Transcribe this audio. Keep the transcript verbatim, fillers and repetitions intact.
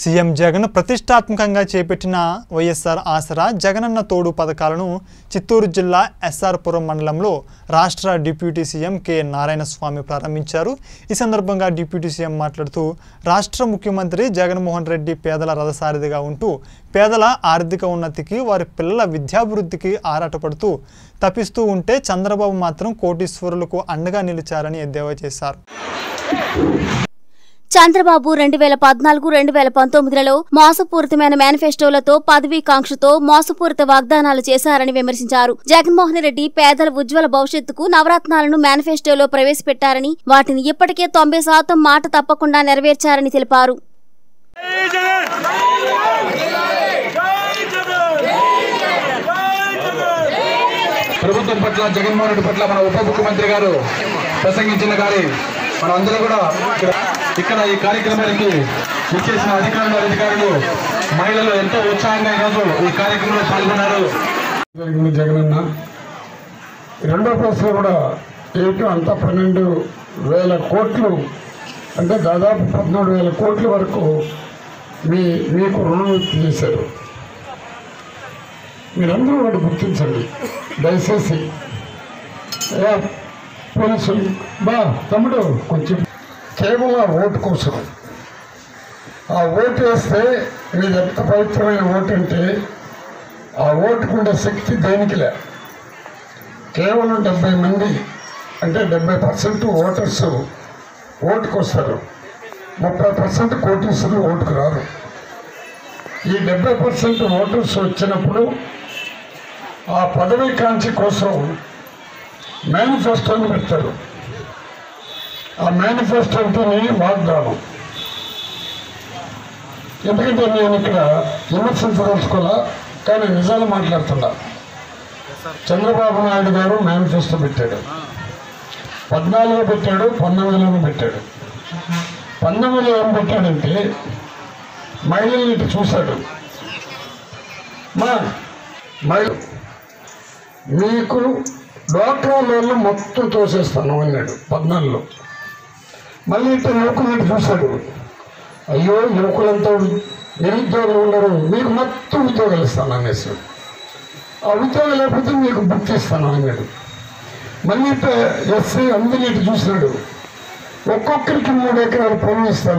CM Jagan ప్రతిష్టాత్మకంగా చేపట్టిన వైఎస్ఆర్ ఆసరా జగనన్న తోడు పథకాలను చిత్తూరు జిల్లా ఎస్ఆర్పురం మండలంలో రాష్ట్ర deputy CM K Narayana Swamy ప్రారంభించారు। ఈ సందర్భంగా డిప్యూటీ సీఎం మాట్లాడుతూ రాష్ట్ర ముఖ్యమంత్రి జగన్ మోహన్ రెడ్డి పేదల రథసారథిగా ఉంటూ పేదల ఆర్థిక ఉన్నతికి వారి పిల్లల విద్యాభివృద్ధికి ఆరాటపడుతూ తపిస్తూ ఉంటే చంద్రబాబు మాత్రం కోటీశ్వరులకు అండగా నిలిచారని ఎద్దేవా చేశారు। చంద్రబాబు రెండు వేల పద్నాలుగు రెండు వేల పంతొమ్మిది లో మోసపూరితమైన మేనిఫెస్టోలతో పదవీకాంక్షతో మోసపూరిత వాగ్దానాలు చేశారని విమర్శించారు। జగన్మోహన్ రెడ్డి పేదల ఉజ్వల భవిష్యత్తుకు నవరత్నాలను మేనిఫెస్టోలో ప్రవేశపెట్టారని వాటిని ఇప్పటికే తొంభై శాతం మాట తప్పకుండా నెరవేర్చారని తెలిపారు। ప్రభుత్వం పట్ల జగన్మోహన్ రెడ్డి పట్ల మన ఉప ముఖ్యమంత్రి గారు ప్రసంగించిన గారి మనందరూ కూడా ఇక్కడ ఈ కార్యక్రమానికి విచ్చేసిన అధికారులు అధికారులు మహిళలు ఎంతో ఉత్సాహంగా ఈరోజు ఈ కార్యక్రమంలో పాల్గొన్నారు। జగనన్న రెండో ప్లేస్లో కూడా ఏటు అంతా పన్నెండు వేల కోట్లు అంటే దాదాపు పద్నాలుగు వేల కోట్ల వరకు మీ మీకు రుణమాఫీ చేశారు। మీరందరూ వాటి గుర్తించండి దయచేసి। పోలీసులు బా తమ్ముడు కొంచెం కేవలం ఆ ఓటు కోసం ఆ ఓటు వేస్తే మీరు ఎంత పవిత్రమైన ఓటు అంటే ఆ ఓటుకుండే శక్తి దేనికిలే। కేవలం డెబ్బై మంది అంటే డెబ్బై పర్సెంట్ ఓటర్స్ ఓటుకు వస్తారు, ముప్పై పర్సెంట్ కోటీశ్వరులు ఓటుకు రారు। ఈ డెబ్బై పర్సెంట్ ఓటర్స్ వచ్చినప్పుడు ఆ పదవి కాంక్ష కోసం మేనిఫెస్టోని పెడతారు। ఆ మేనిఫెస్టోతోని వాగ్దానం, ఎందుకంటే నేను ఇక్కడ విమర్శించదలుచుకోలే కానీ నిజాలు మాట్లాడుతున్నా। చంద్రబాబు నాయుడు గారు మేనిఫెస్టో పెట్టాడు, పద్నాలుగులో పెట్టాడు, పంతొమ్మిదిలోనూ పెట్టాడు। పంతొమ్మిదిలో ఏం పెట్టాడంటే మహిళల్ని ఇటు చూశాడు, మా మహిళ మీకు డ్వాక్రా లోన్లు మొత్తం తోసేస్తాను అన్నాడు పద్నాలుగులో। మళ్ళీ ఇటు యువకులు చూశాడు, అయ్యో యువకులంతా నిరుద్యోగులు ఉండరు, మీకు మొత్తం ఉద్యోగాలు ఇస్తాను అనేసి, ఆ ఉద్యోగం లేకపోతే మీకు బుక్ ఇస్తాను అన్నాడు। మళ్ళీ ఇటు ఎస్సీ అందరినీ ఇటు చూసినాడు, ఒక్కొక్కరికి మూడు ఎకరాలు పొలం ఇస్తాను।